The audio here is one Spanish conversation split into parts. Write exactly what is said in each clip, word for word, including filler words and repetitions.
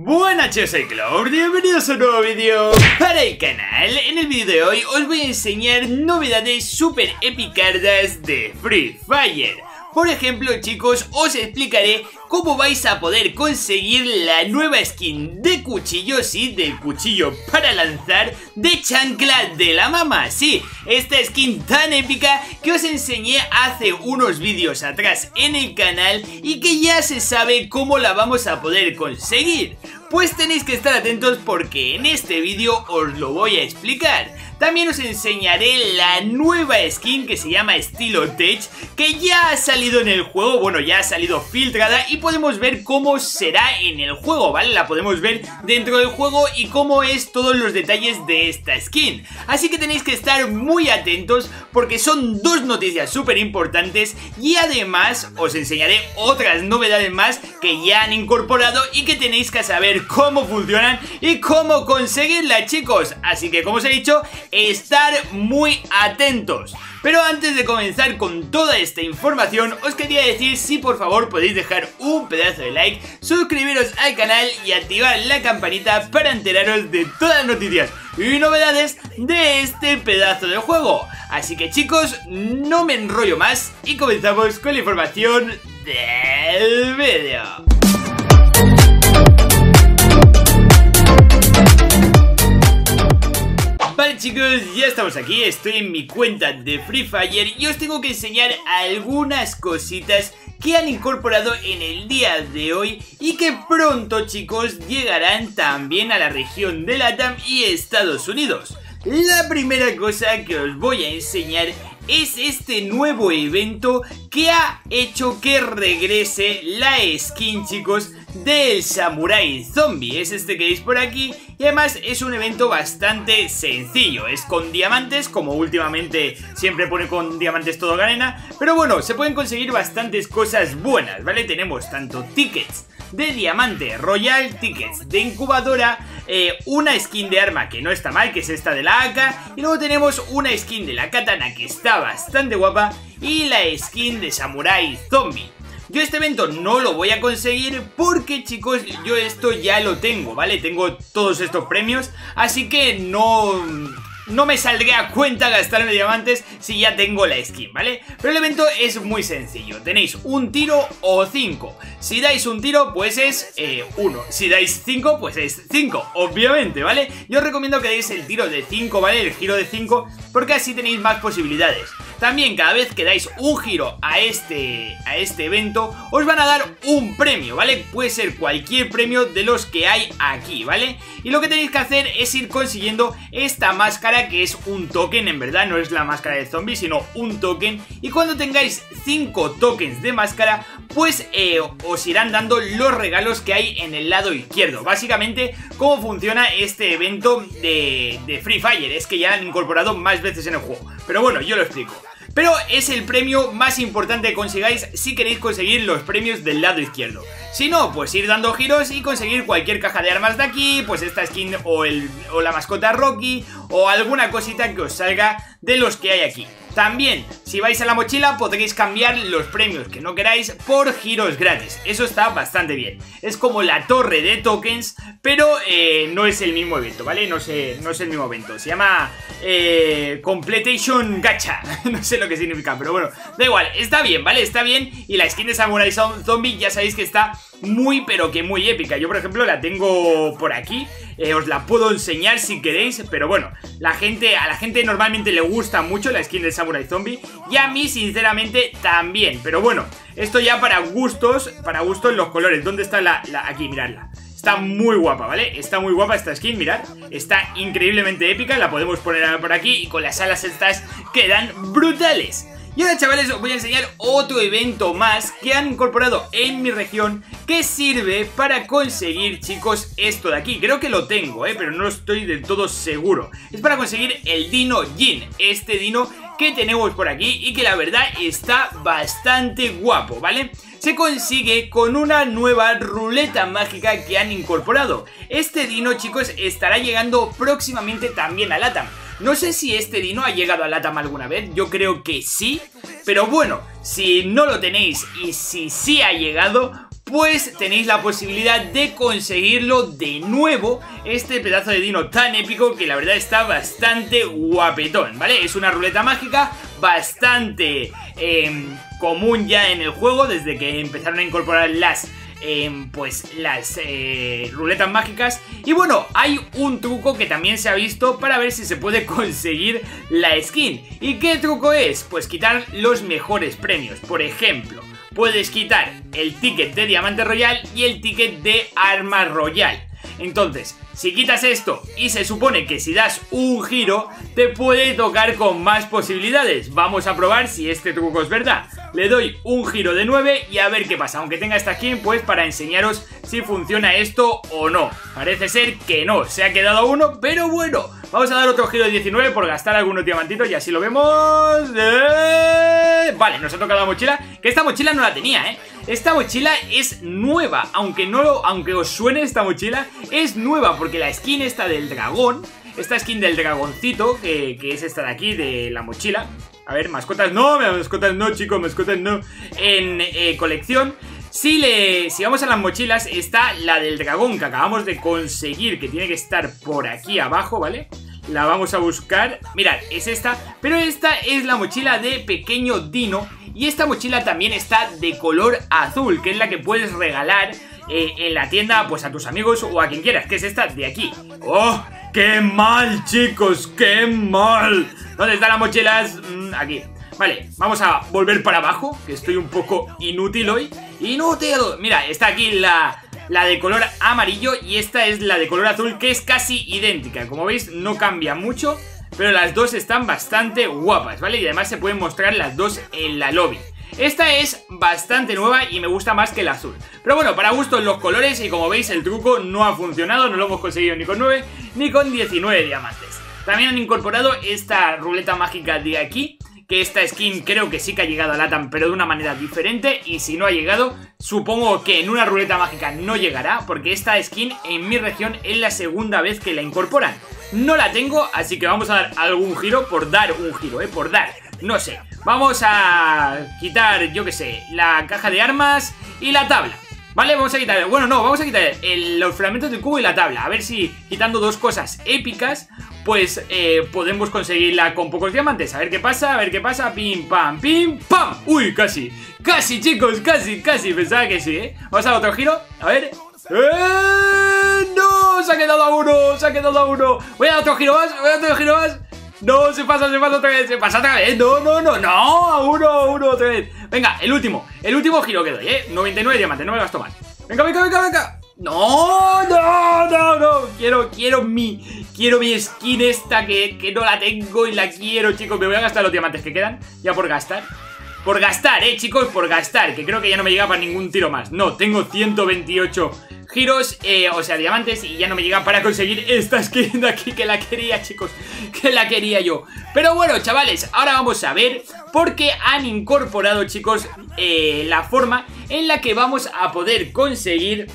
Buenas chicos, soy Cloud, bienvenidos a un nuevo vídeo para el canal. En el vídeo de hoy os voy a enseñar novedades super epicardas de Free Fire. Por ejemplo chicos, os explicaré cómo vais a poder conseguir la nueva skin de cuchillo, sí, del cuchillo para lanzar de Chancla de la mamá. Sí, esta skin tan épica que os enseñé hace unos vídeos atrás en el canal y que ya se sabe cómo la vamos a poder conseguir. Pues tenéis que estar atentos porque en este vídeo os lo voy a explicar. También os enseñaré la nueva skin que se llama estilo Tech, que ya ha salido en el juego, bueno, ya ha salido filtrada y podemos ver cómo será en el juego, ¿vale? La podemos ver dentro del juego y cómo es todos los detalles de esta skin. Así que tenéis que estar muy atentos porque son dos noticias súper importantes y además os enseñaré otras novedades más que ya han incorporado y que tenéis que saber cómo funcionan y cómo conseguirlas, chicos. Así que, como os he dicho, estar muy atentos. Pero antes de comenzar con toda esta información, os quería decir si por favor podéis dejar un pedazo de like, suscribiros al canal y activar la campanita para enteraros de todas las noticias y novedades de este pedazo de juego. Así que chicos, no me enrollo más y comenzamos con la información del vídeo. Vale chicos, ya estamos aquí, estoy en mi cuenta de Free Fire y os tengo que enseñar algunas cositas que han incorporado en el día de hoy y que pronto chicos llegarán también a la región de LATAM y Estados Unidos. La primera cosa que os voy a enseñar es este nuevo evento que ha hecho que regrese la skin, chicos, del Samurai Zombie. Es este que veis por aquí y además es un evento bastante sencillo. Es con diamantes, como últimamente siempre pone con diamantes todo Garena, pero bueno, se pueden conseguir bastantes cosas buenas, ¿vale? Tenemos tanto tickets de diamante royal, tickets de incubadora, eh, una skin de arma que no está mal, que es esta de la A K, y luego tenemos una skin de la katana que está bastante guapa y la skin de Samurai Zombie. Yo este evento no lo voy a conseguir porque chicos yo esto ya lo tengo, ¿vale? Tengo todos estos premios, así que no, no me saldría a cuenta gastarme diamantes si ya tengo la skin, ¿vale? Pero el evento es muy sencillo, tenéis un tiro o cinco. Si dais un tiro pues es uno, eh, si dais cinco pues es cinco, obviamente, ¿vale? Yo os recomiendo que deis el tiro de cinco, ¿vale? El giro de cinco, porque así tenéis más posibilidades. También cada vez que dais un giro a este, a este evento os van a dar un premio, ¿vale? Puede ser cualquier premio de los que hay aquí, ¿vale? Y lo que tenéis que hacer es ir consiguiendo esta máscara que es un token, en verdad no es la máscara de zombie sino un token. Y cuando tengáis cinco tokens de máscara pues eh, os irán dando los regalos que hay en el lado izquierdo. Básicamente cómo funciona este evento de, de Free Fire, es que ya han incorporado más veces en el juego, pero bueno, yo lo explico. Pero es el premio más importante que consigáis si queréis conseguir los premios del lado izquierdo. Si no, pues ir dando giros y conseguir cualquier caja de armas de aquí, pues esta skin o, el, o la mascota Rocky o alguna cosita que os salga de los que hay aquí. También, si vais a la mochila podréis cambiar los premios que no queráis por giros gratis. Eso está bastante bien. Es como la torre de tokens, pero eh, no es el mismo evento, ¿vale? No sé, no es el mismo evento. Se llama eh, Completation Gacha. No sé lo que significa, pero bueno, da igual. Está bien, ¿vale? Está bien. Y la skin de Samurai Zombie ya sabéis que está muy, pero que muy épica. Yo, por ejemplo, la tengo por aquí. Eh, os la puedo enseñar si queréis, pero bueno, la gente, a la gente normalmente le gusta mucho la skin de Samurai Zombie y a mí sinceramente también, pero bueno, esto ya para gustos, para gustos los colores. ¿Dónde está la, la aquí? Miradla. Está muy guapa, ¿vale? Está muy guapa esta skin, mirad. Está increíblemente épica, la podemos poner por aquí y con las alas estas quedan brutales. Y ahora chavales os voy a enseñar otro evento más que han incorporado en mi región que sirve para conseguir chicos esto de aquí. Creo que lo tengo, eh, pero no estoy del todo seguro. Es para conseguir el Dino Jin, este dino que tenemos por aquí y que la verdad está bastante guapo, ¿vale? Se consigue con una nueva ruleta mágica que han incorporado. Este dino chicos estará llegando próximamente también a LATAM. No sé si este dino ha llegado a LATAM alguna vez, yo creo que sí, pero bueno, si no lo tenéis y si sí ha llegado, pues tenéis la posibilidad de conseguirlo de nuevo, este pedazo de dino tan épico que la verdad está bastante guapetón, ¿vale? Es una ruleta mágica bastante eh, común ya en el juego desde que empezaron a incorporar las... Eh, pues las eh, ruletas mágicas. Y bueno, hay un truco que también se ha visto para ver si se puede conseguir la skin. ¿Y qué truco es? Pues quitar los mejores premios. Por ejemplo, puedes quitar el ticket de diamante royal y el ticket de arma royal. Entonces, si quitas esto y se supone que si das un giro te puede tocar con más posibilidades. Vamos a probar si este truco es verdad. Le doy un giro de nueve y a ver qué pasa, aunque tenga esta skin pues para enseñaros si funciona esto o no. Parece ser que no, se ha quedado uno, pero bueno, vamos a dar otro giro de diecinueve por gastar algunos diamantitos y así lo vemos. eh... Vale, nos ha tocado la mochila, que esta mochila no la tenía, eh Esta mochila es nueva, aunque, no lo, aunque os suene esta mochila, es nueva porque la skin esta del dragón, esta skin del dragoncito, que, que es esta de aquí, de la mochila. A ver, mascotas no, mascotas no, chicos, mascotas no. En eh, colección, si, le, si vamos a las mochilas, está la del dragón que acabamos de conseguir, que tiene que estar por aquí abajo, ¿vale? La vamos a buscar, mirad, es esta, pero esta es la mochila de pequeño dino. Y esta mochila también está de color azul, que es la que puedes regalar eh, en la tienda pues a tus amigos o a quien quieras, que es esta de aquí. ¡Oh! ¡Qué mal, chicos! ¡Qué mal! ¿Dónde están las mochilas? Mm, aquí. Vale, vamos a volver para abajo, que estoy un poco inútil hoy. ¡Inútil! Mira, está aquí la, la de color amarillo y esta es la de color azul, que es casi idéntica. Como veis, no cambia mucho. Pero las dos están bastante guapas, ¿vale? Y además se pueden mostrar las dos en la lobby. Esta es bastante nueva y me gusta más que el azul. Pero bueno, para gustos los colores y como veis el truco no ha funcionado. No lo hemos conseguido ni con nueve ni con diecinueve diamantes. También han incorporado esta ruleta mágica de aquí. Que esta skin creo que sí que ha llegado a LATAM, pero de una manera diferente. Y si no ha llegado, supongo que en una ruleta mágica no llegará. Porque esta skin en mi región es la segunda vez que la incorporan. No la tengo, así que vamos a dar algún giro por dar un giro, ¿eh? Por dar, no sé. Vamos a quitar, yo qué sé, la caja de armas y la tabla. Vale, vamos a quitar, bueno, no, vamos a quitar el, los fragmentos del cubo y la tabla. A ver si quitando dos cosas épicas, pues eh, podemos conseguirla con pocos diamantes. A ver qué pasa, a ver qué pasa, pim, pam, pim, pam. Uy, casi, casi chicos, casi, casi, pensaba que sí, ¿eh? Vamos a dar otro giro, a ver. ¡Eh! ¡No! ¡Se ha quedado a uno! ¡Se ha quedado a uno! Voy a dar otro giro más, voy a dar otro giro más. No, se pasa, se pasa otra vez, se pasa otra vez. No, no, no, no, a uno, a uno, otra vez. Venga, el último, el último giro que doy, eh. noventa y nueve diamantes, no me vas a tomar. Venga, venga, venga, venga. No, no, no, no. Quiero, quiero mi, quiero mi skin esta que, que no la tengo y la quiero, chicos. Me voy a gastar los diamantes que quedan, ya por gastar. Por gastar, eh, chicos, por gastar. Que creo que ya no me llega para ningún tiro más. No, tengo ciento veintiocho giros, eh, o sea, diamantes. Y ya no me llega para conseguir esta skin de aquí. Que la quería, chicos, que la quería yo. Pero bueno, chavales, ahora vamos a ver. Porque han incorporado, chicos, eh, la forma en la que vamos a poder conseguir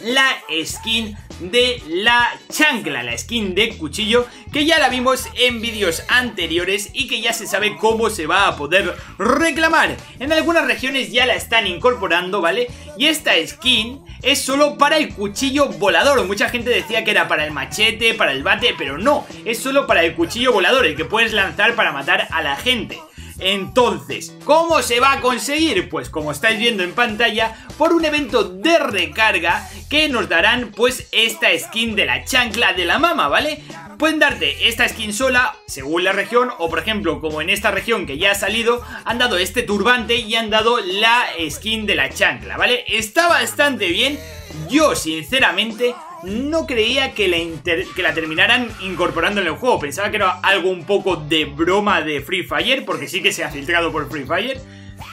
la skin de la chancla, la skin de cuchillo, que ya la vimos en vídeos anteriores y que ya se sabe cómo se va a poder reclamar. En algunas regiones ya la están incorporando, ¿vale? Y esta skin es solo para el cuchillo volador. Mucha gente decía que era para el machete, para el bate, pero no, es solo para el cuchillo volador, el que puedes lanzar para matar a la gente. Entonces, ¿cómo se va a conseguir? Pues como estáis viendo en pantalla, por un evento de recarga que nos darán pues esta skin de la chancla de la mama, ¿vale? Pueden darte esta skin sola según la región o por ejemplo como en esta región que ya ha salido, han dado este turbante y han dado la skin de la chancla, ¿vale? Está bastante bien, yo sinceramente no creía que la, inter que la terminaran incorporando en el juego. Pensaba que era algo un poco de broma de Free Fire, porque sí que se ha filtrado por Free Fire,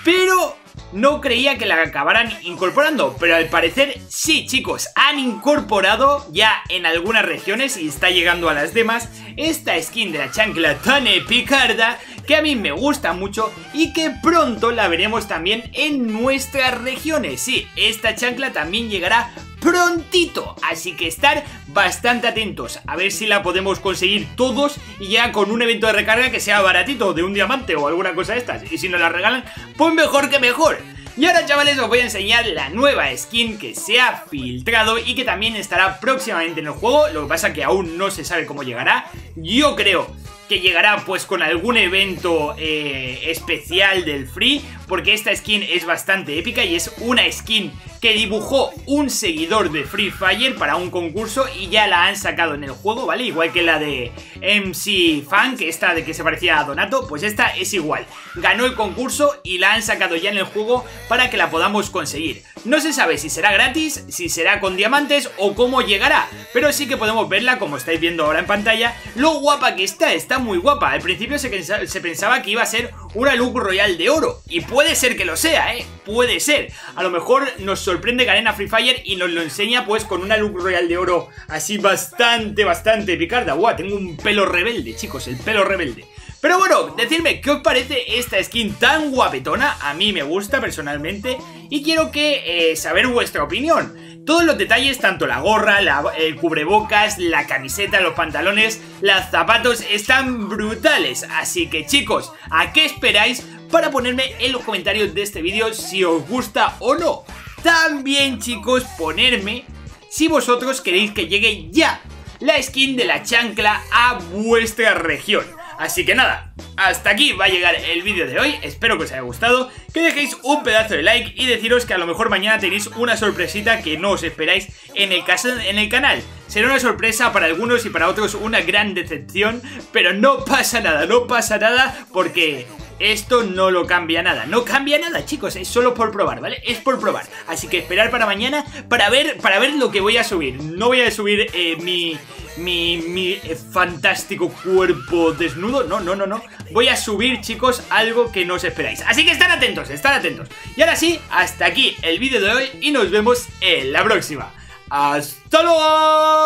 pero no creía que la acabaran incorporando. Pero al parecer sí, chicos, han incorporado ya en algunas regiones y está llegando a las demás esta skin de la chancla tan epicarda que a mí me gusta mucho y que pronto la veremos también en nuestras regiones. Sí, esta chancla también llegará prontito, así que estar bastante atentos, a ver si la podemos conseguir todos y ya con un evento de recarga que sea baratito, de un diamante o alguna cosa de estas, y si nos la regalan, pues mejor que mejor. Y ahora, chavales, os voy a enseñar la nueva skin que se ha filtrado y que también estará próximamente en el juego. Lo que pasa que aún no se sabe cómo llegará. Yo creo que llegará pues con algún evento eh, especial del Free, porque esta skin es bastante épica y es una skin que dibujó un seguidor de Free Fire para un concurso y ya la han sacado en el juego, ¿vale? Igual que la de M C Funk, esta de que se parecía a Donato, pues esta es igual. Ganó el concurso y la han sacado ya en el juego para que la podamos conseguir. No se sabe si será gratis, si será con diamantes o cómo llegará, pero sí que podemos verla como estáis viendo ahora en pantalla. Lo guapa que está, está muy guapa. Al principio se, se pensaba que iba a ser una look royal de oro y puede ser que lo sea, ¿eh? Puede ser. A lo mejor nos sorprende Garena Free Fire y nos lo enseña pues con una look royal de oro así bastante, bastante picarda. Guau, tengo un pelo rebelde, chicos, el pelo rebelde. Pero bueno, decidme qué os parece esta skin tan guapetona. A mí me gusta personalmente y quiero que eh, saber vuestra opinión. Todos los detalles, tanto la gorra, la, el cubrebocas, la camiseta, los pantalones, los zapatos, están brutales. Así que, chicos, ¿a qué esperáis? Para ponerme en los comentarios de este vídeo si os gusta o no. También, chicos, ponerme si vosotros queréis que llegue ya la skin de la chancla a vuestra región. Así que nada, hasta aquí va a llegar el vídeo de hoy. Espero que os haya gustado, que dejéis un pedazo de like y deciros que a lo mejor mañana tenéis una sorpresita que no os esperáis en el, en el canal. Será una sorpresa para algunos y para otros una gran decepción, pero no pasa nada, no pasa nada porque esto no lo cambia nada, no cambia nada, chicos, es solo por probar, ¿vale? Es por probar, así que esperar para mañana para ver, para ver lo que voy a subir. No voy a subir eh, mi... Mi, mi eh, fantástico cuerpo desnudo, no, no, no, no. Voy a subir, chicos, algo que no os esperáis. Así que estad atentos, estad atentos. Y ahora sí, hasta aquí el vídeo de hoy y nos vemos en la próxima. ¡Hasta luego!